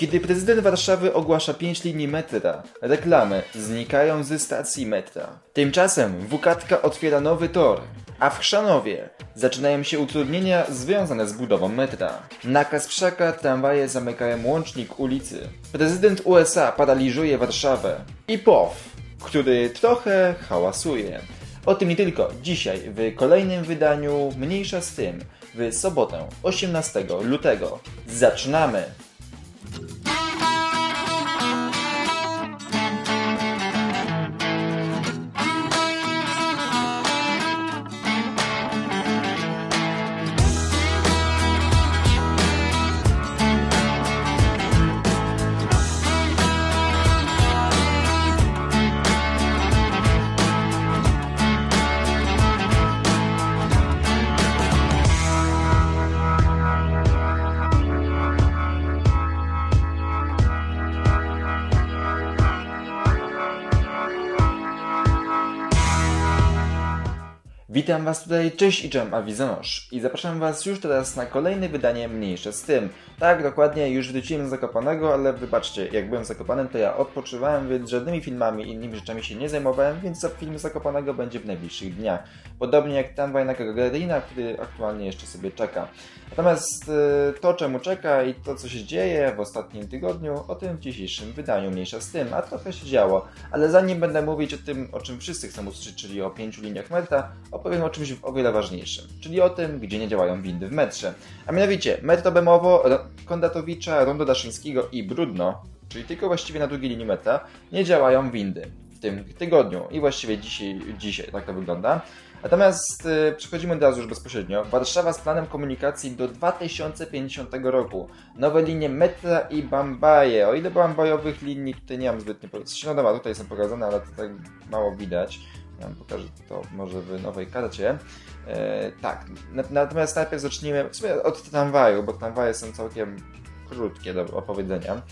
Kiedy prezydent Warszawy ogłasza 5 linii metra, reklamy znikają ze stacji metra. Tymczasem WK-tka otwiera nowy tor, a w Chrzanowie zaczynają się utrudnienia związane z budową metra. Na Kasprzaka tramwaje zamykają łącznik ulicy. Prezydent USA paraliżuje Warszawę. I POW, który trochę hałasuje. O tym nie tylko dzisiaj w kolejnym wydaniu Mniejsza z tym, w sobotę 18 lutego. Zaczynamy! Witam Was tutaj, cześć i czołem, Awizonosz i zapraszam Was już teraz na kolejne wydanie Mniejsze z tym. Tak, dokładnie, już wróciłem z Zakopanego, ale wybaczcie, jak byłem zakopanym, to ja odpoczywałem, więc żadnymi filmami i innymi rzeczami się nie zajmowałem, więc film z Zakopanego będzie w najbliższych dniach. Podobnie jak tramwaj na Gagaryna, który aktualnie jeszcze sobie czeka. Natomiast to, czemu czeka i to, co się dzieje w ostatnim tygodniu, o tym w dzisiejszym wydaniu Mniejsza z tym, a trochę się działo. Ale zanim będę mówić o tym, o czym wszyscy chcą usłyszeć, czyli o 5 liniach metra, opowiem o czymś o wiele ważniejszym, czyli o tym, gdzie nie działają windy w metrze. A mianowicie metro Bemowo, Kondatowicza, Rondo Daszyńskiego i Brudno, czyli tylko właściwie na drugiej linii metra, nie działają windy w tym tygodniu i właściwie dzisiaj tak to wygląda. Natomiast przechodzimy teraz już bezpośrednio. Warszawa z planem komunikacji do 2050 roku. Nowe linie metra i bambaje. O ile bambajowych linii tutaj nie mam zbytnie powiedzieć. No dobra, tutaj są pokazane, ale to tak mało widać. Ja wam pokażę to może w nowej karcie. Tak, natomiast najpierw zacznijmy w sumie od tramwaju, bo tramwaje są całkiem krótkie do opowiedzenia.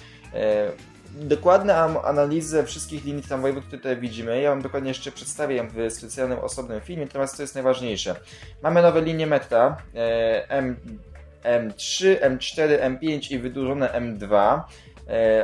Dokładną analizę wszystkich linii tramwajowych, które tutaj widzimy, ja Wam dokładnie jeszcze przedstawię ją w specjalnym, osobnym filmie, natomiast co jest najważniejsze. Mamy nowe linie metra, M3, M4, M5 i wydłużone M2.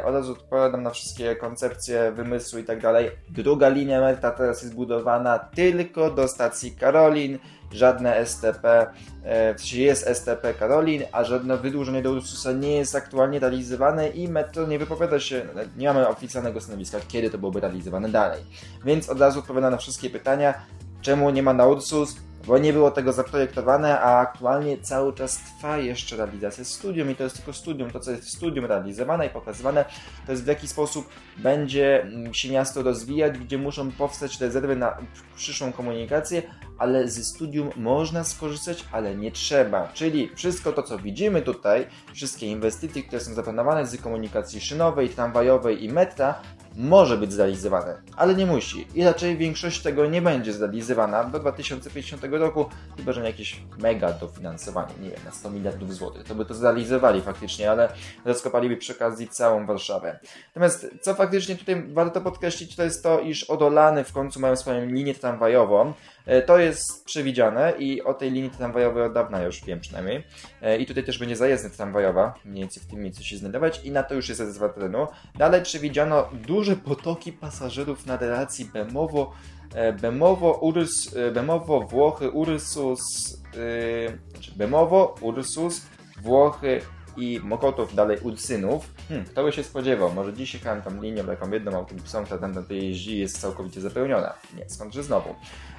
Od razu odpowiadam na wszystkie koncepcje, wymysły i tak dalej. Druga linia metra teraz jest budowana tylko do stacji Karolin, żadne STP, w sensie jest STP Karolin, a żadne wydłużenie do Ursusa nie jest aktualnie realizowane i metro nie wypowiada się, nie mamy oficjalnego stanowiska, kiedy to byłoby realizowane dalej. Więc od razu odpowiadam na wszystkie pytania, czemu nie ma na Ursus? Bo nie było tego zaprojektowane, a aktualnie cały czas trwa jeszcze realizacja studium i to jest tylko studium. To, co jest w studium realizowane i pokazywane, to jest w jaki sposób będzie się miasto rozwijać, gdzie muszą powstać rezerwy na przyszłą komunikację, ale ze studium można skorzystać, ale nie trzeba. Czyli wszystko to, co widzimy tutaj, wszystkie inwestycje, które są zaplanowane z komunikacji szynowej, tramwajowej i metra, może być zrealizowane, ale nie musi i raczej większość tego nie będzie zrealizowana do 2050 roku, chyba że na jakieś mega dofinansowanie, nie wiem, na 100 miliardów złotych, to by to zrealizowali faktycznie, ale rozkopaliby przy okazji całą Warszawę. Natomiast co faktycznie tutaj warto podkreślić, to jest to, iż Odolany w końcu mają swoją linię tramwajową. To jest przewidziane i o tej linii tramwajowej od dawna już wiem przynajmniej. I tutaj też będzie zajezdnia tramwajowa, mniej więcej w tym miejscu się znajdować i na to już jest rezerwa terenu. Dalej przewidziano duże potoki pasażerów na relacji Bemowo, Ursus, Włochy i Mokotów, dalej Ursynów. Kto by się spodziewał? Może dziś jechałem tam linią, taką jedną autobusową, która tam na tej jeździ jest całkowicie zapełniona. Nie, skądże znowu.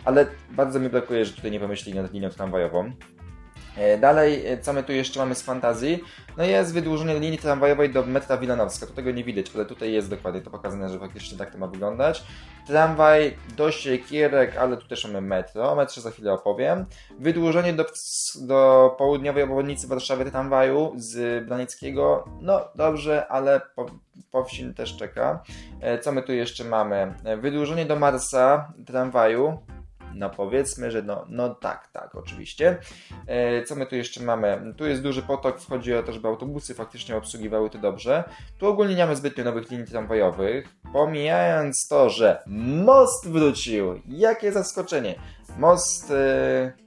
Ale bardzo mi brakuje, że tutaj nie pomyśleli nad linią tramwajową. Dalej, co my tu jeszcze mamy z fantazji? No jest wydłużenie linii tramwajowej do metra Wilanowska. To tego nie widać, ale tutaj jest dokładnie to pokazane, że faktycznie tak to ma wyglądać. Tramwaj do Siekierek, ale tu też mamy metro. O metrze za chwilę opowiem. Wydłużenie do południowej obwodnicy Warszawy tramwaju z Branieckiego. No dobrze, ale Powsin też czeka. Co my tu jeszcze mamy? Wydłużenie do Marsa tramwaju. No powiedzmy, że tak, oczywiście. Co my tu jeszcze mamy? Tu jest duży potok, wchodzi o to, żeby autobusy faktycznie obsługiwały to dobrze. Tu ogólnie nie mamy zbytnio nowych linii tramwajowych, pomijając to, że most wrócił. Jakie zaskoczenie! Most,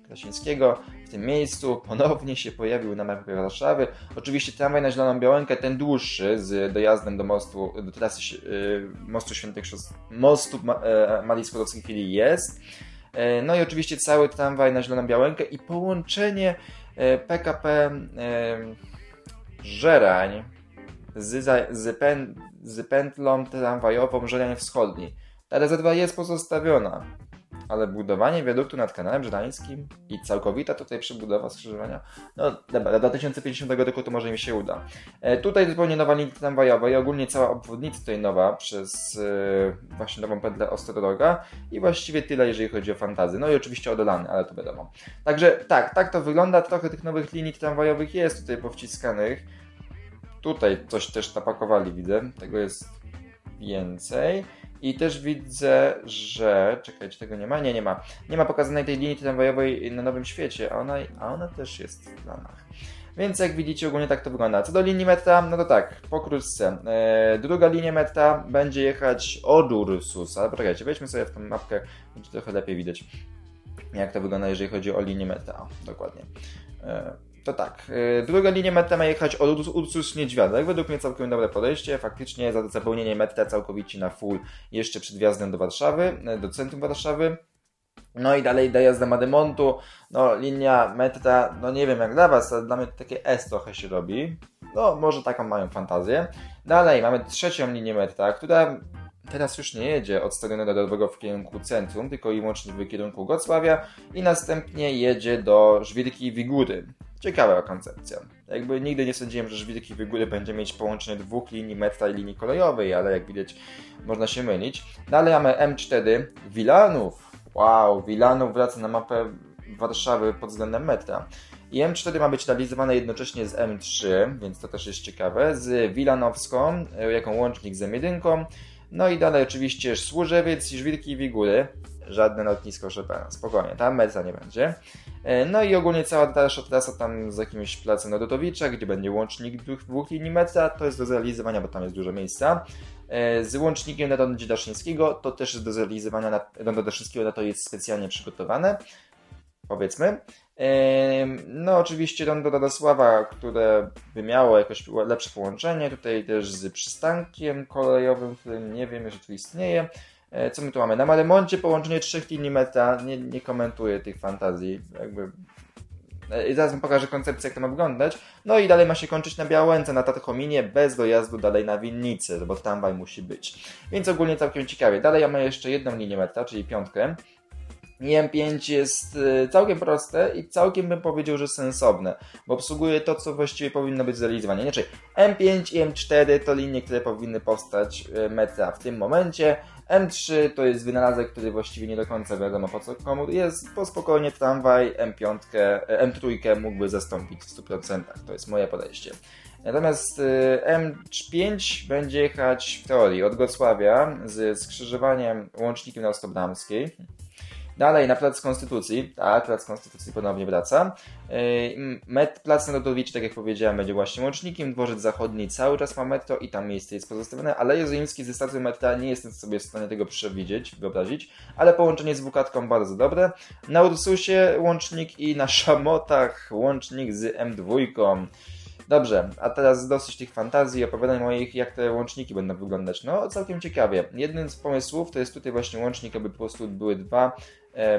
Kraśnickiego w tym miejscu ponownie się pojawił na mapie Warszawy. Oczywiście tramwaj na Zieloną Białękę, ten dłuższy, z dojazdem do mostu, do trasy mostu Marii Skłodowskiej w chwili jest. No i oczywiście cały tramwaj na Zieloną Białękę i połączenie PKP Żerań z pętlą tramwajową Żerań Wschodniej. Ta rezerwa jest pozostawiona, ale budowanie wiaduktu nad Kanałem Żerańskim i całkowita tutaj przebudowa skrzyżowania, no dobra, do 2050 roku to może mi się uda. Tutaj zupełnie nowa linia tramwajowa i ogólnie cała obwodnica tutaj nowa przez właśnie nową pętlę Ostrodroga i właściwie tyle, jeżeli chodzi o fantazy. No i oczywiście Odolany, ale to wiadomo. Także tak to wygląda, trochę tych nowych linii tramwajowych jest tutaj powciskanych. Tutaj coś też napakowali, widzę, tego jest więcej. I też widzę, że... Czekajcie, tego nie ma? Nie, nie ma. Nie ma pokazanej tej linii tramwajowej na Nowym Świecie, a ona też jest w planach. Więc jak widzicie, ogólnie tak to wygląda. Co do linii metra, no to tak, pokrótce. Druga linia metra będzie jechać od Ursusa. Poczekajcie, wejdźmy sobie w tą mapkę, będzie trochę lepiej widać, jak to wygląda, jeżeli chodzi o linię metra. O, dokładnie. To tak, druga linia metra ma jechać od Ursus-Niedźwiadek. Według mnie całkiem dobre podejście. Faktycznie za zapełnienie metra całkowicie na full jeszcze przed wjazdem do Warszawy, do centrum Warszawy. No i dalej dojazd do Mademontu. No linia metra, no nie wiem jak dla Was, ale dla mnie to takie S trochę się robi. No może taką mają fantazję. Dalej mamy trzecią linię metra, która teraz już nie jedzie od Stadionu Narodowego w kierunku centrum, tylko i wyłącznie w kierunku Wrocławia i następnie jedzie do Żwirki i Wigury. Ciekawa koncepcja. Jakby nigdy nie sądziłem, że Żwirki i Wigury będzie mieć połączenie dwóch linii metra i linii kolejowej, ale jak widać można się mylić. Dalej mamy M4 Wilanów. Wow, Wilanów wraca na mapę Warszawy pod względem metra. I M4 ma być realizowane jednocześnie z M3, więc to też jest ciekawe, z Wilanowską, jaką łącznik z M1. No i dalej oczywiście Służewiec, Żwirki i Wigury. Żadne lotnisko Chopina, spokojnie, tam metra nie będzie. No i ogólnie cała dalsza trasa tam z jakimś placem Narodowicza, gdzie będzie łącznik dwóch linii metra, to jest do zrealizowania, bo tam jest dużo miejsca. Z łącznikiem na Rondo Daszyńskiego, to też jest do zrealizowania, Rondo Daszyńskiego na to jest specjalnie przygotowane, powiedzmy. No oczywiście Rondo Radosława, które by miało jakoś lepsze połączenie, tutaj też z przystankiem kolejowym, który nie wiem, jeżeli tu istnieje. Co my tu mamy? Na Mademoncie połączenie 3 linii metra, nie komentuję tych fantazji, jakby... I zaraz wam pokażę koncepcję, jak to ma wyglądać. No i dalej ma się kończyć na Białęce, na Tatrchominie, bez dojazdu dalej na Winnicę, bo tramwaj musi być. Więc ogólnie całkiem ciekawie. Dalej mamy jeszcze jedną linię metra, czyli piątkę. I M5 jest całkiem proste i całkiem bym powiedział, że sensowne, bo obsługuje to, co właściwie powinno być zrealizowane. Inaczej, M5 i M4 to linie, które powinny powstać metra w tym momencie. M3 to jest wynalazek, który właściwie nie do końca wiadomo po co komu jest, bo spokojnie tramwaj M5, M3 mógłby zastąpić w 100%, to jest moje podejście. Natomiast M5 będzie jechać w teorii od Wrocławia z skrzyżowaniem łącznikiem na Ostrobramskiej. Dalej na Plac Konstytucji, tak, Plac Konstytucji ponownie wraca. Plac Narodowicz, tak jak powiedziałem, będzie właśnie łącznikiem, Dworzec Zachodni cały czas ma metro i tam miejsce jest pozostawione, ale Jerozolimski ze stacją metra nie jestem sobie w stanie tego przewidzieć, wyobrazić, ale połączenie z WK-tką bardzo dobre. Na Ursusie łącznik i na Szamotach łącznik z M2. Dobrze, a teraz dosyć tych fantazji, opowiadań moich, jak te łączniki będą wyglądać. No, całkiem ciekawie. Jednym z pomysłów to jest tutaj właśnie łącznik, aby po prostu były dwa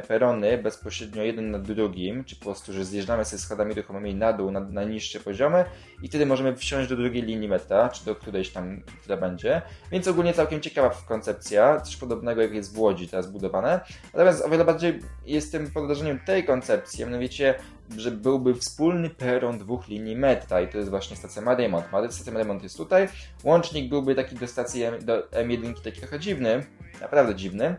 perony bezpośrednio jeden nad drugim, czy po prostu, że zjeżdżamy sobie schodami ruchomymi na dół, na niższe poziomy i wtedy możemy wsiąść do drugiej linii metra, czy do którejś tam, która będzie. Więc ogólnie całkiem ciekawa koncepcja, coś podobnego jak jest w Łodzi teraz budowane. Natomiast o wiele bardziej jestem pod wrażeniem tej koncepcji, mianowicie, że byłby wspólny peron dwóch linii metra i to jest właśnie stacja Mariemont. Stacja Mariemont jest tutaj, łącznik byłby taki do stacji M1, taki trochę dziwny, naprawdę dziwny.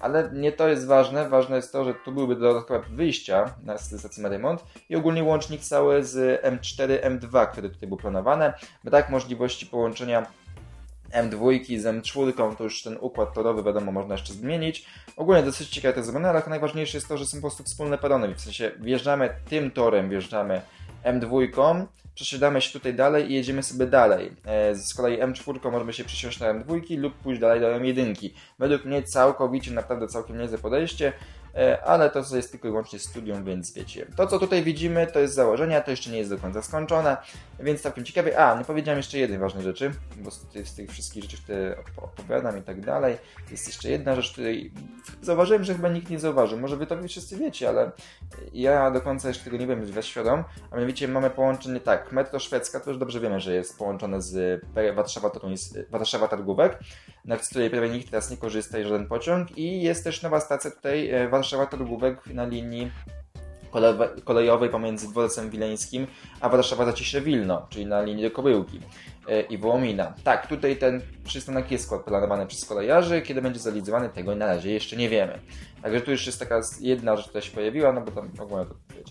Ale nie to jest ważne, ważne jest to, że tu byłyby dodatkowe wyjścia na stacji Mariemont i ogólnie łącznik cały z M4, M2, które tutaj były planowane. Brak możliwości połączenia M2 z M4, to już ten układ torowy wiadomo można jeszcze zmienić. Ogólnie dosyć ciekawe to jest zmiany, ale najważniejsze jest to, że są po prostu wspólne perony, w sensie wjeżdżamy tym torem, wjeżdżamy M2, przesiadamy się tutaj dalej i jedziemy sobie dalej. Z kolei M4 możemy się przesiąść na M2 lub pójść dalej do M1. Według mnie całkowicie, naprawdę całkiem niezłe podejście. ale to jest tylko i wyłącznie studium, więc wiecie. To, co tutaj widzimy, to jest założenia, to jeszcze nie jest do końca skończone, więc całkiem ciekawie. A, nie powiedziałem jeszcze jednej ważnej rzeczy, bo z tych wszystkich rzeczy, które opowiadam i tak dalej, jest jeszcze jedna rzecz, której zauważyłem, że chyba nikt nie zauważył. Może wy to wszyscy wiecie, ale ja do końca jeszcze tego nie wiem, jest świadom, a mianowicie mamy połączenie, tak, metro szwedzka, to już dobrze wiemy, że jest połączone z Warszawa Targówek, na której prawie nikt teraz nie korzysta i żaden pociąg, i jest też nowa stacja tutaj Warszawa Targówek na linii kolejowej pomiędzy Dworcem Wileńskim a Warszawa Zacisze-Wilno, czyli na linii do Kobyłki i Wołomina. Tak, tutaj ten przystanek jest planowany przez kolejarzy, kiedy będzie zrealizowany, tego na razie jeszcze nie wiemy. Także tu już jest taka jedna rzecz, która się pojawiła, no bo tam mogłem,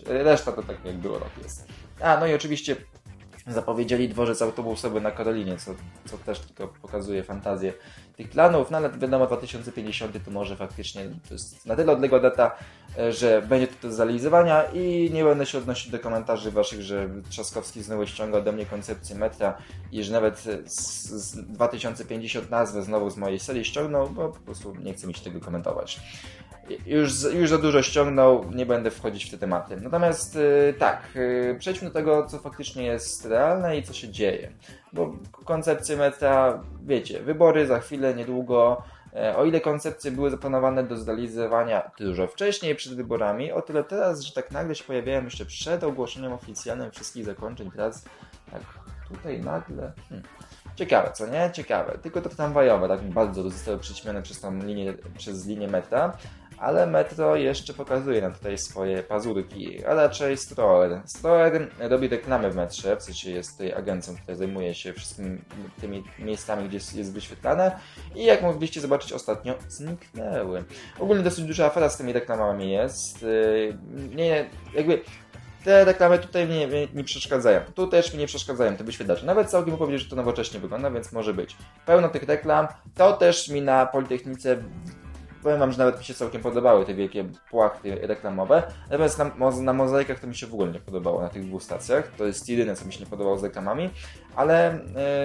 reszta to tak jak było, rok jest. A, no i oczywiście zapowiedzieli dworzec autobusowy na Karolinie, co też tylko pokazuje fantazję tych planów, no ale wiadomo, 2050 to może faktycznie, to jest na tyle odległa data, że będzie to do zrealizowania, i nie będę się odnosić do komentarzy waszych, że Trzaskowski znowu ściąga ode mnie koncepcję metra i że nawet z 2050 nazwę znowu z mojej serii ściągnął, bo po prostu nie chcę mi się tego komentować. Już za dużo ściągnął, nie będę wchodzić w te tematy. Natomiast przejdźmy do tego, co faktycznie jest realne i co się dzieje. Bo koncepcje metra, wiecie, wybory za chwilę, niedługo. O ile koncepcje były zaplanowane do zrealizowania dużo wcześniej, przed wyborami, o tyle teraz, że tak nagle się pojawiają jeszcze przed ogłoszeniem oficjalnym wszystkich zakończeń prac. Tak tutaj nagle... Ciekawe, co nie? Ciekawe. Tylko to tramwajowe tak bardzo zostały przyćmione przez linię metra, ale metro jeszcze pokazuje nam tutaj swoje pazurki, a raczej Stroer. Stroer robi reklamy w metrze, w sensie jest tutaj agencją, która zajmuje się wszystkimi tymi miejscami, gdzie jest wyświetlane, i jak mogliście zobaczyć, ostatnio zniknęły. Ogólnie dosyć duża afera z tymi reklamami jest. Te reklamy tutaj nie przeszkadzają. Tu też mi nie przeszkadzają te wyświetlacze. Nawet całkiem mogę powiedzieć, że to nowocześnie wygląda, więc może być. Pełno tych reklam. To też mi na Politechnice, powiem wam, że nawet mi się całkiem podobały te wielkie płachty reklamowe. Natomiast na mozaikach to mi się w ogóle nie podobało, na tych dwóch stacjach. To jest jedyne, co mi się nie podobało z reklamami. Ale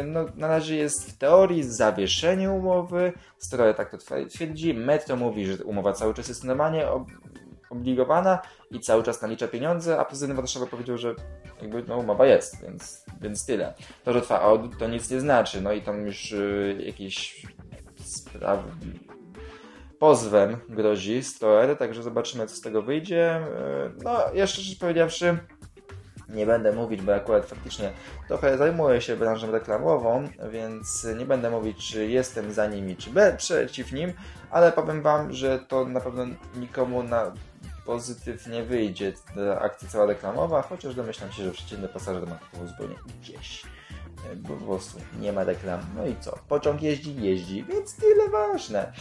no, na razie jest w teorii zawieszenie umowy. Stroje tak to twierdzi. Metro mówi, że umowa cały czas jest normalnie obligowana i cały czas nalicza pieniądze, a prezydent Warszawy powiedział, że jakby no, umowa jest, więc tyle. To, że trwa audyt, to nic nie znaczy. No i tam już jakieś sprawy pozwem grozi Stroer, także zobaczymy, co z tego wyjdzie. No, jeszcze rzecz powiedziawszy, nie będę mówić, bo akurat faktycznie trochę zajmuję się branżą reklamową, więc nie będę mówić, czy jestem za nimi, czy przeciw nim, ale powiem wam, że to na pewno nikomu na pozytyw nie wyjdzie ta akcja cała reklamowa, chociaż domyślam się, że przeciętny pasażer ma to zupełnie gdzieś. Bo po prostu nie ma reklam. No i co? Pociąg jeździ, więc tyle ważne.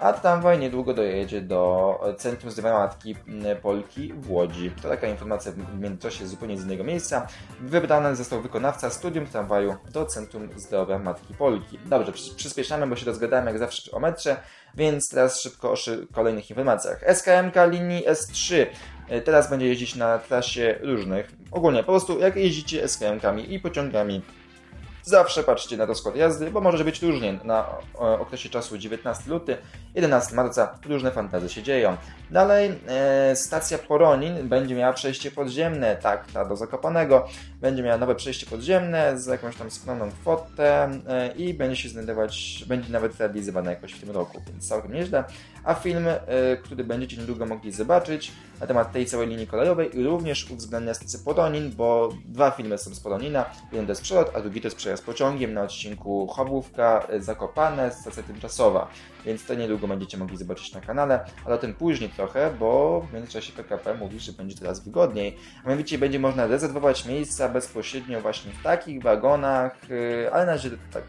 A tramwaj niedługo dojedzie do Centrum Zdrowia Matki Polki w Łodzi. To taka informacja w międzyczasie zupełnie z innego miejsca. Wybrany został wykonawca studium tramwaju do Centrum Zdrowia Matki Polki. Dobrze, przyspieszamy, bo się rozgadałem jak zawsze o metrze, więc teraz szybko o kolejnych informacjach. SKM-ka linii S3 teraz będzie jeździć na trasie różnych. Ogólnie po prostu jak jeździcie SKM-kami i pociągami, zawsze patrzcie na rozkład jazdy, bo może być różnie na okresie czasu 19 luty, 11 marca, różne fantazje się dzieją. Dalej stacja Poronin będzie miała przejście podziemne, tak, ta do Zakopanego, będzie miała nowe przejście podziemne z jakąś tam skromną kwotę i będzie się znajdować, będzie nawet realizowana jakoś w tym roku, więc całkiem nieźle. A film, który będziecie niedługo mogli zobaczyć na temat tej całej linii kolejowej, również uwzględnia stację Poronin, bo dwa filmy są z Poronina, jeden to jest przelot, a drugi to jest przejazd pociągiem na odcinku Chobłówka, Zakopane, stacja tymczasowa, więc to niedługo będziecie mogli zobaczyć na kanale, ale o tym później trochę, bo w międzyczasie PKP mówi, że będzie teraz wygodniej, a mianowicie będzie można rezerwować miejsca bezpośrednio właśnie w takich wagonach, ale na razie tak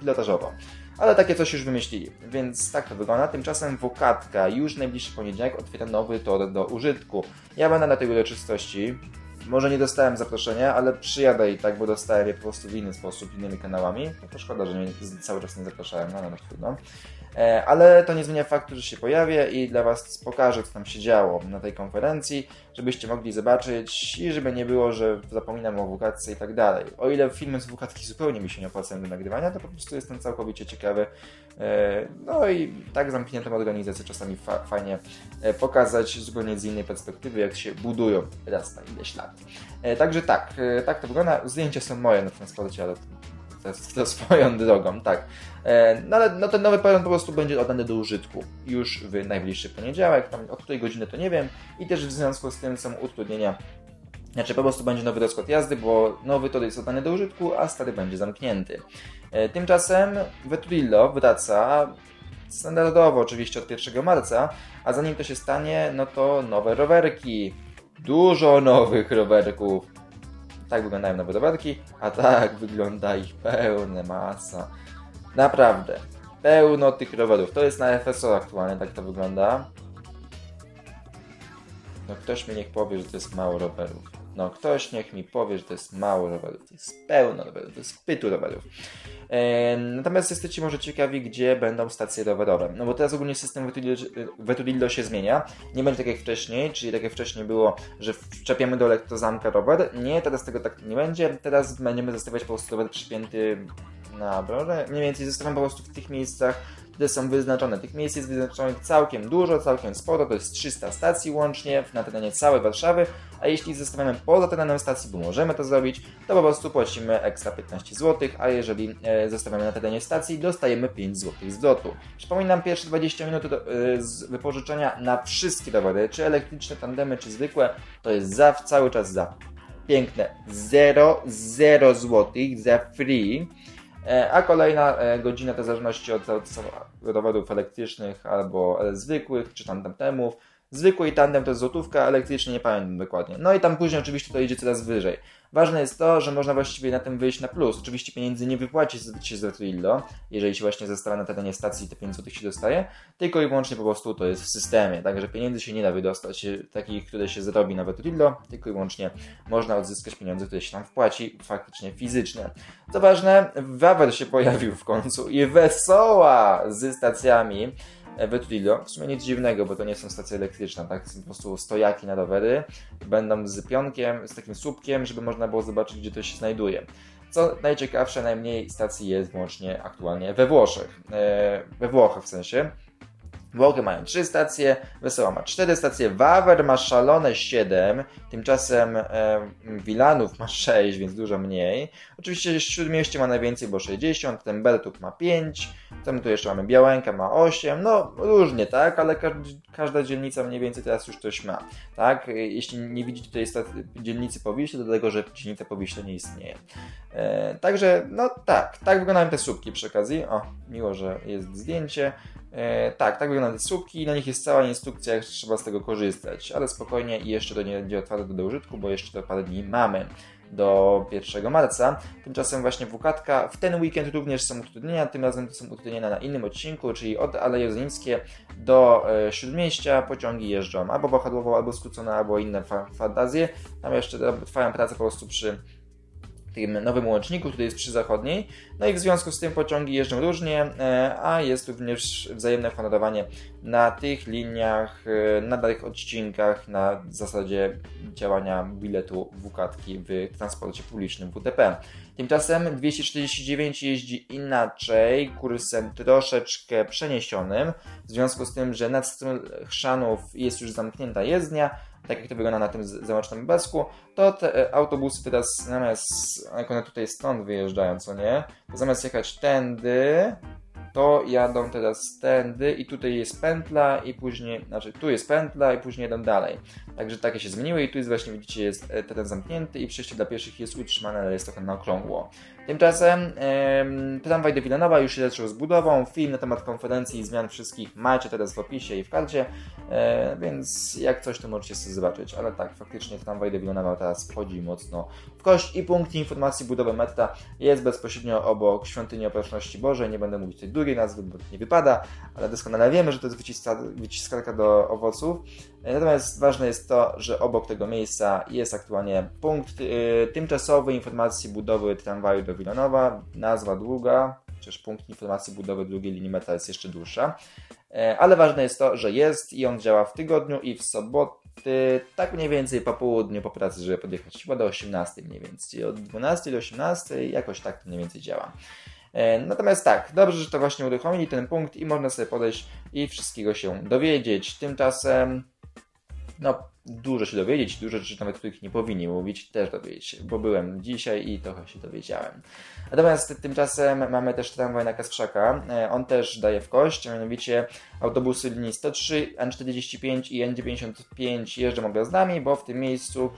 pilotażowo. Ale takie coś już wymyślili, więc tak to wygląda. Tymczasem WK-tka już najbliższy poniedziałek otwiera nowy tor do użytku. Ja będę na tej uroczystości, Może nie dostałem zaproszenia, ale przyjadę i tak, bo dostałem je po prostu w inny sposób, innymi kanałami. No to szkoda, że mnie cały czas nie zapraszałem, no trudno. Ale to nie zmienia faktu, że się pojawię i dla Was pokażę, co tam się działo na tej konferencji, żebyście mogli zobaczyć i żeby nie było, że zapominam o WK-tce i tak dalej. O ile filmy z WK-tki zupełnie mi się nie opłacają do nagrywania, to po prostu jestem całkowicie ciekawy. No i tak zamkniętą organizację czasami fajnie pokazać zupełnie z innej perspektywy, jak się budują raz na ileś lat. Także tak to wygląda. Zdjęcia są moje na transporcie, ale to swoją drogą, tak. No ale no, ten nowy program po prostu będzie oddany do użytku już w najbliższy poniedziałek, tam od której godziny to nie wiem, i też w związku z tym są utrudnienia. Znaczy po prostu będzie nowy rozkład jazdy, bo nowy to jest oddany do użytku, a stary będzie zamknięty. Tymczasem Veturilo wraca standardowo oczywiście od 1 marca, a zanim to się stanie, no to nowe rowerki. Dużo nowych rowerków. Tak wyglądają nowe rowerki, a tak wygląda ich pełna masa. Naprawdę, pełno tych rowerów. To jest na FSO aktualnie, tak to wygląda. No ktoś mi niech powie, że to jest mało rowerów. No ktoś niech mi powie, że to jest mało rowerów. To jest pełno rowerów, to jest pytu rowerów. Natomiast jesteście może ciekawi, gdzie będą stacje rowerowe. No bo teraz ogólnie system Veturilo się zmienia. Nie będzie tak jak wcześniej, czyli tak jak wcześniej było, że wczepiamy do elektrozamka rower. Nie, teraz tego tak nie będzie. Teraz będziemy zostawiać po prostu rower przypięty na rower. Mniej więcej zostawiam po prostu w tych miejscach, które są wyznaczone. Tych miejsc jest wyznaczonych całkiem dużo, całkiem sporo, to jest 300 stacji łącznie na terenie całej Warszawy, a jeśli zostawiamy poza terenem stacji, bo możemy to zrobić, to po prostu płacimy ekstra 15 zł, a jeżeli zostawiamy na terenie stacji, dostajemy 5 zł zwrotu. Przypominam, pierwsze 20 minut z wypożyczenia na wszystkie rowery, czy elektryczne, tandemy, czy zwykłe, to jest cały czas za piękne 0 zł, za free. A kolejna godzina to w zależności od rowerów elektrycznych albo zwykłych, czy tam tandemów. Zwykły i tandem to jest złotówka, elektryczny nie pamiętam dokładnie. No i tam później oczywiście to idzie coraz wyżej. Ważne jest to, że można właściwie na tym wyjść na plus. Oczywiście pieniędzy nie wypłaci się z Veturilo, jeżeli się właśnie zostawia na terenie stacji, te 5 zł się dostaje, tylko i wyłącznie po prostu to jest w systemie. Także pieniędzy się nie da wydostać, takich, które się zarobi na Veturilo, tylko i wyłącznie można odzyskać pieniądze, które się tam wpłaci, faktycznie fizyczne. Co ważne, Wawer się pojawił w końcu i Wesoła z stacjami Veturilo. W sumie nic dziwnego, bo to nie są stacje elektryczne, tak? Są po prostu stojaki na rowery, będą z pionkiem, z takim słupkiem, żeby można było zobaczyć, gdzie to się znajduje. Co najciekawsze, najmniej stacji jest włącznie aktualnie we Włoszech. We Włochach w sensie. Włochy mają 3 stacje, Wesoła ma 4 stacje, Wawer ma szalone 7, tymczasem Wilanów ma 6, więc dużo mniej. Oczywiście Śródmieście ma najwięcej, bo 60, Tembertów ma 5, tam tu jeszcze mamy Białęka, ma 8, no różnie, tak, ale każda dzielnica mniej więcej teraz już coś ma, tak. Jeśli nie widzicie tej dzielnicy Powiśle, to dlatego, że dzielnica Powiśle nie istnieje. Także, no tak wyglądają te słupki przy okazji, o, miło, że jest zdjęcie. Tak wyglądają te słupki i na nich jest cała instrukcja, jak trzeba z tego korzystać, ale spokojnie i jeszcze to nie będzie otwarte do użytku, bo jeszcze to parę dni mamy do 1 marca. Tymczasem właśnie WK-tka. W ten weekend również są utrudnienia, tym razem to są utrudnienia na innym odcinku, czyli od Alei Jerozolimskiej do Śródmieścia pociągi jeżdżą albo wahadłowo, albo skrócone, albo inne fantazje. Tam jeszcze trwają prace po prostu przy tym nowym łączniku, który jest przy zachodniej. No i w związku z tym pociągi jeżdżą różnie, a jest również wzajemne honorowanie na tych liniach, na danych odcinkach, na zasadzie działania biletu WK-tki w transporcie publicznym WTP. Tymczasem 249 jeździ inaczej, kursem troszeczkę przeniesionym, w związku z tym, że nad Stron Chrzanów jest już zamknięta jezdnia, tak jak to wygląda na tym załącznym obrazku, to te autobusy teraz zamiast, jak one tutaj stąd wyjeżdżają, co nie, to zamiast jechać tędy, to jadą teraz tędy i tutaj jest pętla i później, znaczy tu jest pętla i później jadą dalej. Także takie się zmieniły i tu jest właśnie, widzicie, jest teren zamknięty i przejście dla pieszych jest utrzymane, ale jest trochę na okrągło. Tymczasem tramwaj do Wilanowa już się zaczął z budową, film na temat konferencji i zmian wszystkich macie teraz w opisie i w karcie, więc jak coś to możecie sobie zobaczyć, ale tak, faktycznie tramwaj do Wilanowa teraz wchodzi mocno w kość i punkt informacji budowy metra jest bezpośrednio obok Świątyni Opatrzności Bożej, nie będę mówić tej drugiej nazwy, bo nie wypada, ale doskonale wiemy, że to jest wyciskarka do owoców, natomiast ważne jest jest to, że obok tego miejsca jest aktualnie punkt tymczasowy informacji budowy tramwaju do Wilanowa, nazwa długa, chociaż punkt informacji budowy drugiej linii metra jest jeszcze dłuższa, ale ważne jest to, że jest i on działa w tygodniu i w soboty, tak mniej więcej po południu, po pracy, żeby podjechać chyba do 18 mniej więcej, od 12 do 18 jakoś tak to mniej więcej działa. Natomiast tak, dobrze, że to właśnie uruchomili ten punkt i można sobie podejść i wszystkiego się dowiedzieć. Tymczasem, no, dużo się dowiedzieć, dużo rzeczy nawet, których nie powinni mówić, też dowiedzieć, bo byłem dzisiaj i trochę się dowiedziałem. Natomiast tymczasem mamy też tramwaj na Kasprzaka, on też daje w kość, mianowicie autobusy linii 103, N45 i N95 jeżdżą objazdami, bo w tym miejscu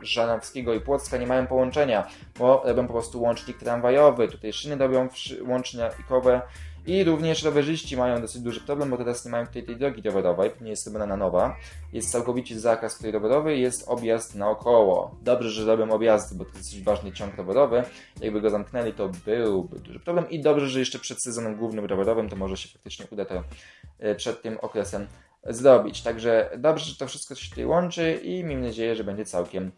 Krzyżanowskiego i Płocka nie mają połączenia, bo robią po prostu łącznik tramwajowy, tutaj szyny robią łącznikowe. I również rowerzyści mają dosyć duży problem, bo teraz nie mają tutaj tej drogi rowerowej, nie jest robiona na nowa. Jest całkowicie zakaz tutaj rowerowy, jest objazd naokoło. Dobrze, że robią objazdy, bo to jest dosyć ważny ciąg rowerowy. Jakby go zamknęli, to byłby duży problem. I dobrze, że jeszcze przed sezonem głównym rowerowym, to może się faktycznie uda to przed tym okresem zrobić. Także dobrze, że to wszystko się tutaj łączy i miejmy nadzieję, że będzie całkiem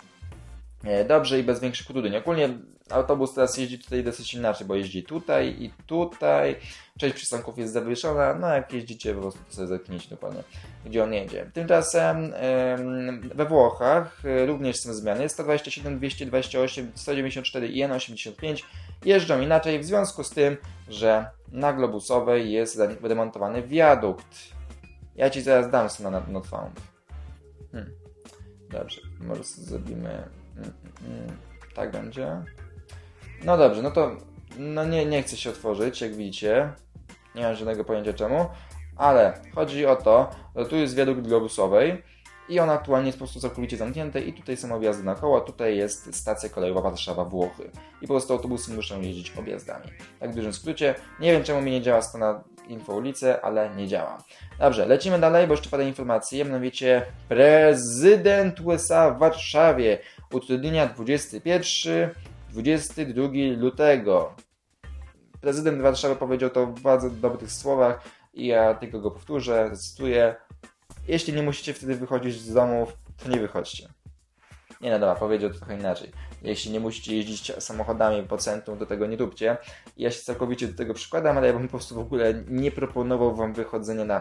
dobrze i bez większych utrudnień. Ogólnie autobus teraz jeździ tutaj dosyć inaczej, bo jeździ tutaj i tutaj. Część przystanków jest zawieszona, no jak jeździcie, po prostu sobie zerknijcie dokładnie, gdzie on jedzie. Tymczasem we Włochach również są zmiany. 127, 228, 194 i N85 jeżdżą inaczej w związku z tym, że na Globusowej jest wyremontowany wiadukt. Ja Ci zaraz dam sobie na Notfound. Dobrze, może zrobimy... Tak będzie. No dobrze, no to no nie chce się otworzyć, jak widzicie. Nie mam żadnego pojęcia czemu, ale chodzi o to, że tu jest wiadukt Globusowej i on aktualnie jest po prostu całkowicie zamknięty i tutaj są objazdy naokoło, tutaj jest stacja kolejowa Warszawa Włochy i po prostu autobusy muszą jeździć objazdami. Tak w dużym skrócie. Nie wiem czemu mi nie działa strona info ulicy, ale nie działa. Dobrze, lecimy dalej, bo jeszcze parę informacji, mianowicie prezydent USA w Warszawie utrudnienia 21-22 lutego. Prezydent Warszawy powiedział to w bardzo dobrych słowach i ja tylko go powtórzę, cytuję. Jeśli nie musicie wtedy wychodzić z domów, to nie wychodźcie. Nie, no dobra, powiedział to trochę inaczej. Jeśli nie musicie jeździć samochodami po centrum, to tego nie róbcie. Ja się całkowicie do tego przykładam, ale ja bym po prostu w ogóle nie proponował wam wychodzenia na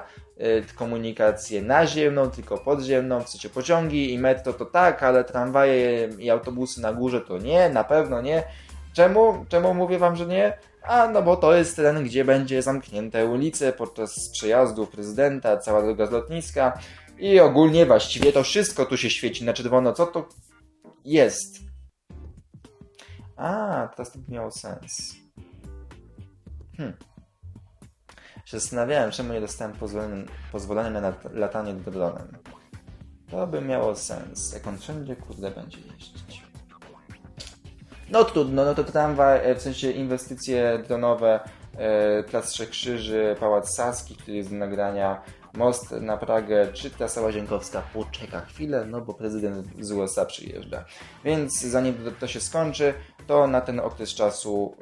komunikację naziemną, tylko podziemną. W sensie pociągi i metro to tak, ale tramwaje i autobusy na górze to nie, na pewno nie. Czemu? Czemu mówię wam, że nie? A no bo to jest teren, gdzie będzie zamknięte ulice podczas przejazdu prezydenta, cała droga z lotniska i ogólnie właściwie to wszystko tu się świeci na czerwono. Co to jest? A, teraz to miało sens. Się zastanawiałem, czemu nie dostałem pozwolenia na latanie dronem. To by miało sens, jak on wszędzie kurde będzie jeździć. No trudno, no to tramwaj, w sensie inwestycje dronowe, Plac Trzech Krzyży, Pałac Saski, który jest do nagrania, most na Pragę, czy trasa Łazienkowska poczeka chwilę, no bo prezydent z USA przyjeżdża. Więc zanim to się skończy, to na ten okres czasu,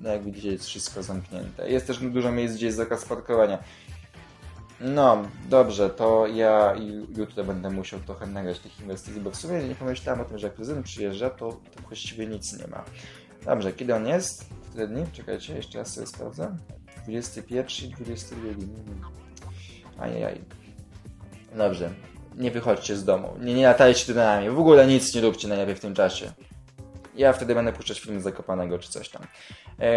no jak widzicie, jest wszystko zamknięte. Jest też dużo miejsc, gdzie jest zakaz parkowania. No, dobrze, to ja jutro będę musiał trochę nagrać tych inwestycji, bo w sumie nie pomyślałem o tym, że jak prezydent przyjeżdża, to właściwie nic nie ma. Dobrze, kiedy on jest? W te dni? Czekajcie, jeszcze raz sobie sprawdzę. 21, 22. Ajajaj. Dobrze, nie wychodźcie z domu, nie latajcie tu na nami, w ogóle nic nie róbcie najlepiej w tym czasie. Ja wtedy będę puszczać film z Zakopanego czy coś tam.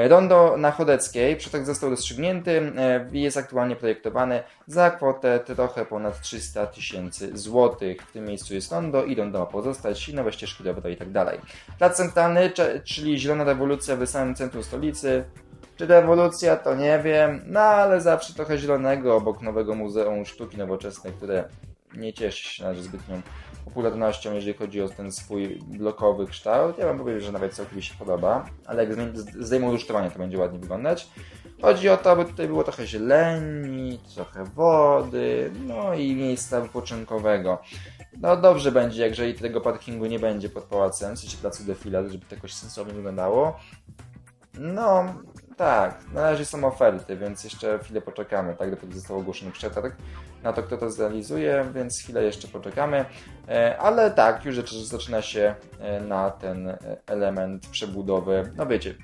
Rondo na Chodeckiej, przetarg został rozstrzygnięty i jest aktualnie projektowany za kwotę trochę ponad 300 tysięcy złotych. W tym miejscu jest rondo i rondo ma pozostać i nowe ścieżki rowerowe i tak dalej. Plac Centralny, czyli Zielona Rewolucja w samym centrum stolicy. Czy rewolucja, to nie wiem, no ale zawsze trochę zielonego obok nowego Muzeum Sztuki Nowoczesnej, które nie cieszy się zbytnią popularnością, jeżeli chodzi o ten swój blokowy kształt. Ja wam powiem, że nawet całkowicie się podoba, ale jak zdejmą rusztowanie, to będzie ładnie wyglądać. Chodzi o to, aby tutaj było trochę zieleni, trochę wody, no i miejsca wypoczynkowego. No dobrze będzie, jeżeli tego parkingu nie będzie pod pałacem, w sensie placu defilat, żeby to jakoś sensownie wyglądało. No, Tak, na razie są oferty, więc jeszcze chwilę poczekamy, tak, dopóki został ogłoszony przetarg na to, kto to zrealizuje, więc chwilę jeszcze poczekamy, ale tak, już zaczyna się na ten element przebudowy, no wiecie,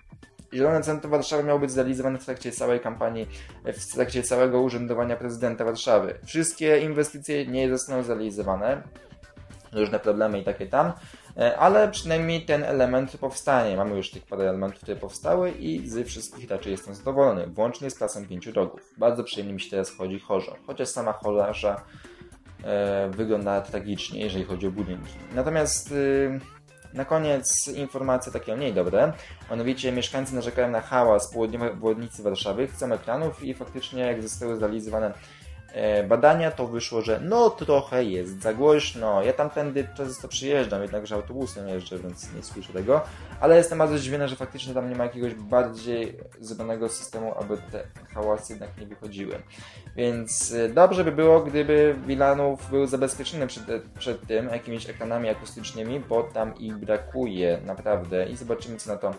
Zielone Centrum Warszawy miało być zrealizowane w trakcie całej kampanii, w trakcie całego urzędowania prezydenta Warszawy. Wszystkie inwestycje nie zostaną zrealizowane, różne problemy i takie tam, ale przynajmniej ten element powstanie. Mamy już tych parę elementów, które powstały i ze wszystkich raczej jestem zadowolony, włącznie z klasą 5 rogów. Bardzo przyjemnie mi się teraz chodzi chorza, chociaż sama chorza wygląda tragicznie, jeżeli chodzi o budynki. Natomiast... na koniec informacje takie mniej dobre. Mianowicie mieszkańcy narzekają na hałas południowej obwodnicy Warszawy, chcą ekranów i faktycznie jak zostały zrealizowane badania, to wyszło, że no trochę jest za głośno. Ja tamtędy często przyjeżdżam, jednakże autobusem jeżdżę, więc nie słyszę tego, ale jestem bardzo zdziwiony, że faktycznie tam nie ma jakiegoś bardziej zbanego systemu, aby te hałasy jednak nie wychodziły. Więc dobrze by było, gdyby Wilanów był zabezpieczony przed tym jakimiś ekranami akustycznymi, bo tam ich brakuje naprawdę i zobaczymy, co na to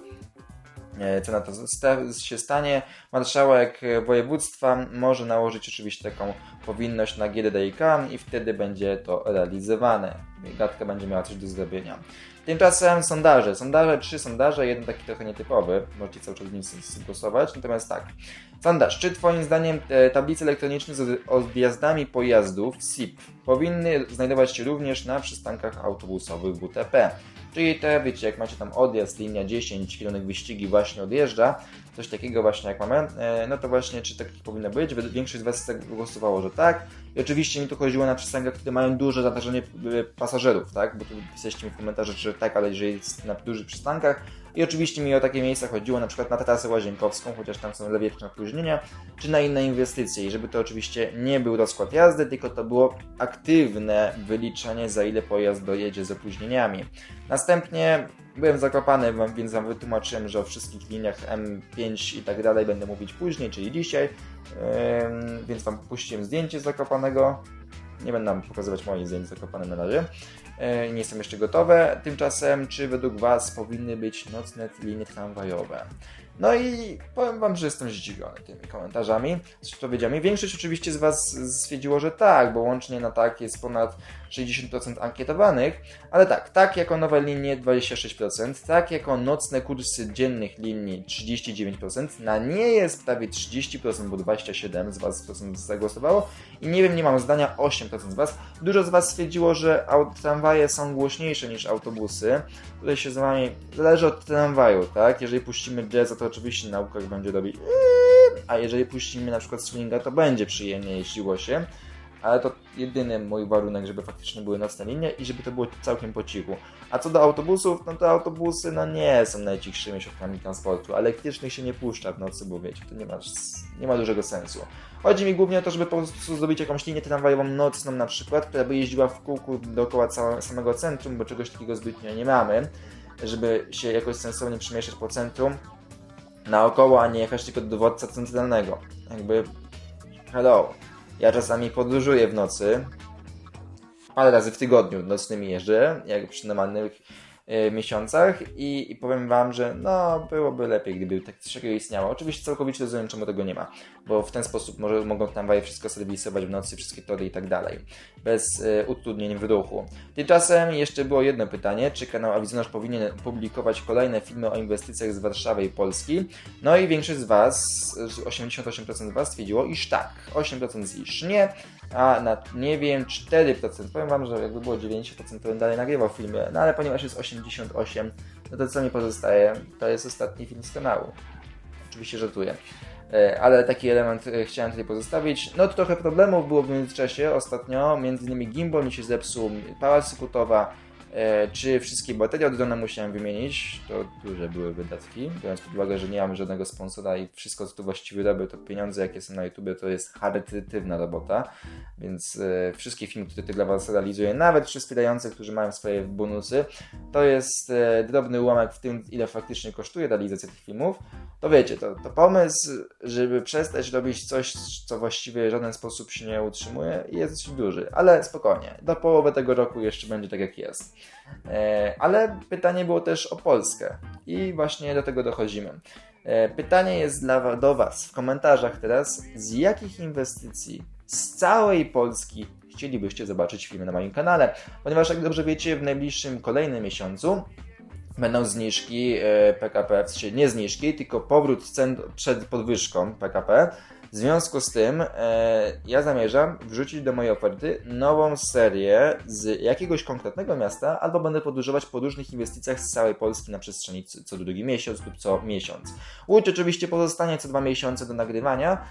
się stanie. Marszałek województwa może nałożyć oczywiście taką powinność na GDDKiA i wtedy będzie to realizowane. Gatka będzie miała coś do zrobienia. Tymczasem sondaże. Trzy sondaże, jeden taki trochę nietypowy. Możecie cały czas z nim głosować. Natomiast tak. Sondaż. Czy twoim zdaniem tablice elektroniczne z odjazdami pojazdów SIP powinny znajdować się również na przystankach autobusowych WTP? Czyli te, wiecie, jak macie tam odjazd, linia 10, kierunek wyścigi właśnie odjeżdża, coś takiego właśnie jak mamy, no to właśnie czy tak powinno być? Większość z Was głosowało, że tak. I oczywiście mi tu chodziło na przystankach, które mają duże zatarzenie pasażerów, tak? Bo tu pisaliście mi w komentarzach, że tak, ale jeżeli jest na dużych przystankach. I oczywiście mi o takie miejsca chodziło, na przykład na trasę łazienkowską, chociaż tam są lewieczne opóźnienia, czy na inne inwestycje. I żeby to oczywiście nie był rozkład jazdy, tylko to było aktywne wyliczenie, za ile pojazd dojedzie z opóźnieniami. Następnie byłem zakopany, więc wam wytłumaczyłem, że o wszystkich liniach M5 i tak dalej będę mówić później, czyli dzisiaj, więc wam puściłem zdjęcie z Zakopanego. Nie będę wam pokazywać moich zdjęć z Zakopanym na razie. Nie są jeszcze gotowe. Tymczasem, czy według Was powinny być nocne linie tramwajowe? No i powiem Wam, że jestem zdziwiony tymi komentarzami, z odpowiedziami. Większość oczywiście z Was stwierdziło, że tak, bo łącznie na tak jest ponad 60% ankietowanych, ale tak jako nowe linie 26%, tak jako nocne kursy dziennych linii 39%, na nie jest prawie 30%, bo 27% z Was zagłosowało i nie wiem, nie mam zdania, 8% z Was. Dużo z Was stwierdziło, że tramwaje są głośniejsze niż autobusy. Tutaj się z Wami zależy od tramwaju, tak? Jeżeli puścimy jazz, to oczywiście na łukach będzie robić, a jeżeli puścimy na przykład swinga, to będzie przyjemnie jeździło się, ale to jedyny mój warunek, żeby faktycznie były nocne linie i żeby to było całkiem po cichu. A co do autobusów, no to autobusy no nie są najcichszymi środkami transportu, elektrycznych się nie puszcza w nocy, bo wiecie, to nie ma dużego sensu. Chodzi mi głównie o to, żeby po prostu zrobić jakąś linię tramwajową nocną na przykład, która by jeździła w kółku dookoła samego centrum, bo czegoś takiego zbytnio nie mamy, żeby się jakoś sensownie przemieszczać po centrum, naokoło, a nie jechać tylko do dowódca centralnego. Jakby, hello, ja czasami podróżuję w nocy, parę razy w tygodniu nocnymi jeżdżę, jak przy normalnych miesiącach i powiem Wam, że no byłoby lepiej, gdyby tak coś takiego istniało. Oczywiście całkowicie rozumiem, czemu tego nie ma, bo w ten sposób mogą tramwaje wszystko serwisować w nocy, wszystkie tory i tak dalej, bez utrudnień w ruchu. Tymczasem jeszcze było jedno pytanie, czy kanał Awizonosz powinien publikować kolejne filmy o inwestycjach z Warszawy i Polski? No i większość z Was, 88% z Was stwierdziło, iż tak, 8% iż nie, a na nie wiem 4%. Powiem Wam, że jakby było 90%, to bym dalej nagrywał filmy, no ale ponieważ jest 88, no to co mi pozostaje, to jest ostatni film z kanału. Oczywiście żartuję, ale taki element chciałem tutaj pozostawić. No to trochę problemów było w międzyczasie ostatnio, między innymi gimbal mi się zepsuł, pała sykutowa, czy wszystkie baterie od drona musiałem wymienić, to duże były wydatki, biorąc pod uwagę, że nie mam żadnego sponsora i wszystko co tu właściwie robię, to pieniądze jakie są na YouTubie, to jest charytatywna robota, więc wszystkie filmy, które dla Was realizuję, nawet ci wspierający, którzy mają swoje bonusy, to jest drobny ułamek w tym, ile faktycznie kosztuje realizacja tych filmów, to wiecie, to pomysł, żeby przestać robić coś, co właściwie w żaden sposób się nie utrzymuje, jest dość duży, ale spokojnie, do połowy tego roku jeszcze będzie tak jak jest. Ale pytanie było też o Polskę i właśnie do tego dochodzimy. Pytanie jest do Was w komentarzach teraz, z jakich inwestycji z całej Polski chcielibyście zobaczyć filmy na moim kanale, ponieważ jak dobrze wiecie, w najbliższym kolejnym miesiącu będą zniżki PKP, nie zniżki, tylko powrót cen przed podwyżką PKP. W związku z tym ja zamierzam wrzucić do mojej oferty nową serię z jakiegoś konkretnego miasta, albo będę podróżować po różnych inwestycjach z całej Polski na przestrzeni co drugi miesiąc lub co miesiąc. Łódź oczywiście pozostanie co 2 miesiące do nagrywania,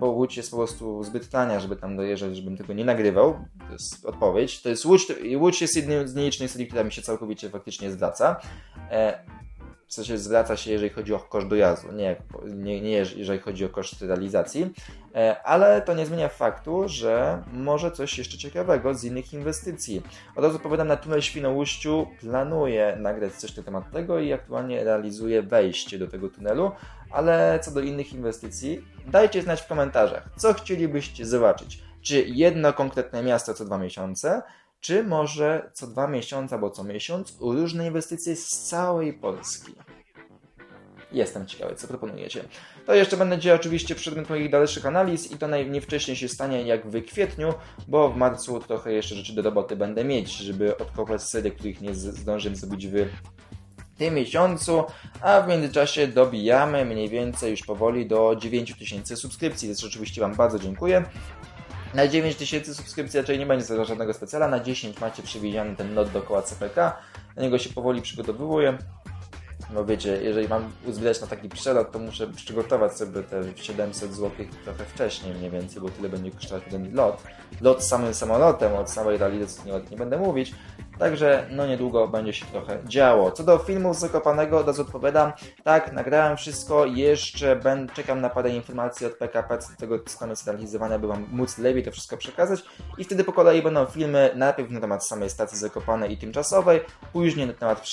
bo Łódź jest po prostu zbyt tania, żeby tam dojeżdżać, żebym tego nie nagrywał. To jest odpowiedź. To jest Łódź, Łódź jest jednym z nielicznych serii, która mi się całkowicie faktycznie zwraca. W sensie zwraca się, jeżeli chodzi o koszt dojazdu, nie jeżeli chodzi o koszt realizacji, ale to nie zmienia faktu, że może coś jeszcze ciekawego z innych inwestycji. Od razu odpowiadam na tunel w Świnoujściu, planuję nagrać coś na temat tego i aktualnie realizuję wejście do tego tunelu, ale co do innych inwestycji, dajcie znać w komentarzach, co chcielibyście zobaczyć, czy jedno konkretne miasto co 2 miesiące, czy może co 2 miesiące albo co miesiąc różne inwestycje z całej Polski? Jestem ciekawy, co proponujecie. To jeszcze będzie oczywiście przedmiot moich dalszych analiz i to nie wcześniej się stanie jak w kwietniu, bo w marcu trochę jeszcze rzeczy do roboty będę mieć, żeby odkopać serie, których nie zdążę zrobić w tym miesiącu, a w międzyczasie dobijamy mniej więcej już powoli do 9000 subskrypcji, więc oczywiście Wam bardzo dziękuję. Na 9000 subskrypcji raczej nie będzie żadnego specjala, na 10 macie przywieziony ten lot dookoła CPK, na niego się powoli przygotowuję, bo wiecie, jeżeli mam uzbierać na taki przelot, to muszę przygotować sobie te 700 zł trochę wcześniej mniej więcej, bo tyle będzie kosztować ten lot. Lot samym samolotem, od samej realizacji nie będę mówić, także no niedługo będzie się trochę działo. Co do filmów z Zakopanego, od razu odpowiadam, tak, nagrałem wszystko, jeszcze czekam na parę informacji od PKP, co do tego tam jest realizowane, by wam móc lepiej to wszystko przekazać i wtedy po kolei będą filmy najpierw na temat samej stacji Zakopane i tymczasowej, później na temat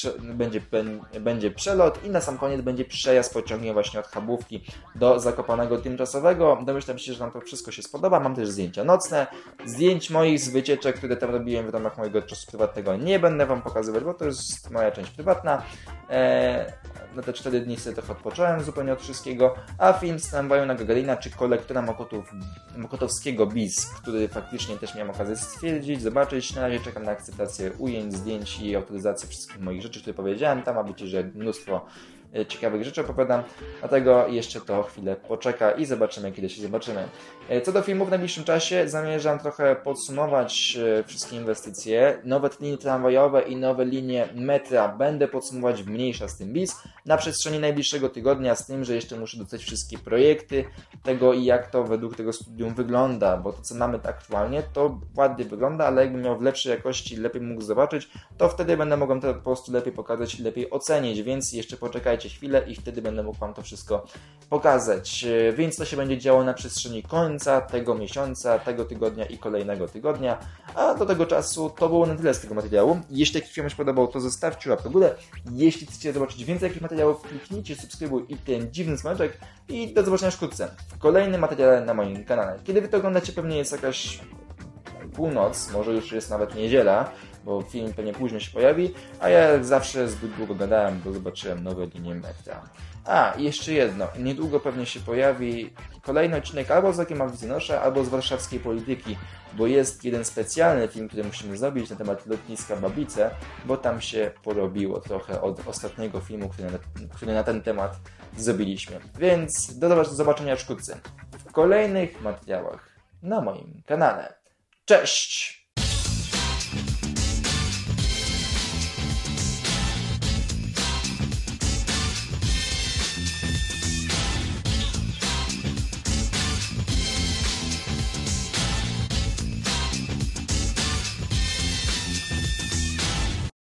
będzie przelot i na sam koniec będzie przejazd pociągiem właśnie od Chabówki do Zakopanego tymczasowego. Domyślam się, że nam to wszystko się spodoba, mam też zdjęcia nocne, zdjęć moich z wycieczek, które tam robiłem w ramach mojego czasu prywatnego nie będę Wam pokazywać, bo to jest moja część prywatna. Na te 4 dni sobie trochę odpocząłem zupełnie od wszystkiego, a film z tramwaju na Gagarina czy kolektora Mokotowskiego BIS, który faktycznie też miałem okazję stwierdzić, zobaczyć. Na razie czekam na akceptację ujęć, zdjęć i autoryzację wszystkich moich rzeczy, które powiedziałem. Tam ma być, że mnóstwo ciekawych rzeczy opowiadam, dlatego jeszcze to chwilę poczeka i zobaczymy, kiedy się zobaczymy. Co do filmów w najbliższym czasie, zamierzam trochę podsumować wszystkie inwestycje. Nowe linie tramwajowe i nowe linie metra będę podsumować w mniejsza z tym bis na przestrzeni najbliższego tygodnia, z tym, że jeszcze muszę dostać wszystkie projekty tego i jak to według tego studium wygląda, bo to, co mamy aktualnie, to ładnie wygląda, ale jakbym miał w lepszej jakości, lepiej mógł zobaczyć, to wtedy będę mogłem to po prostu lepiej pokazać i lepiej ocenić, więc jeszcze poczekajcie chwilę i wtedy będę mógł Wam to wszystko pokazać. Więc to się będzie działo na przestrzeni końca tego miesiąca, tego tygodnia i kolejnego tygodnia. A do tego czasu to było na tyle z tego materiału. Jeśli jakiś film się podobał, to zostawcie łapkę w górę. Jeśli chcecie zobaczyć więcej takich materiałów, kliknijcie subskrybuj i ten dziwny smaczek. I do zobaczenia wkrótce w kolejnym materiale na moim kanale. Kiedy Wy to oglądacie, pewnie jest jakaś północ, może już jest nawet niedziela, bo film pewnie późno się pojawi, a ja jak zawsze zbyt długo gadałem, bo zobaczyłem nowe linie metra. A, jeszcze jedno, niedługo pewnie się pojawi kolejny odcinek albo z Okiem Avizynosza, albo z Warszawskiej Polityki, bo jest jeden specjalny film, który musimy zrobić na temat lotniska Babice, bo tam się porobiło trochę od ostatniego filmu, który na ten temat zrobiliśmy. Więc do zobaczenia wkrótce w kolejnych materiałach na moim kanale. Cześć!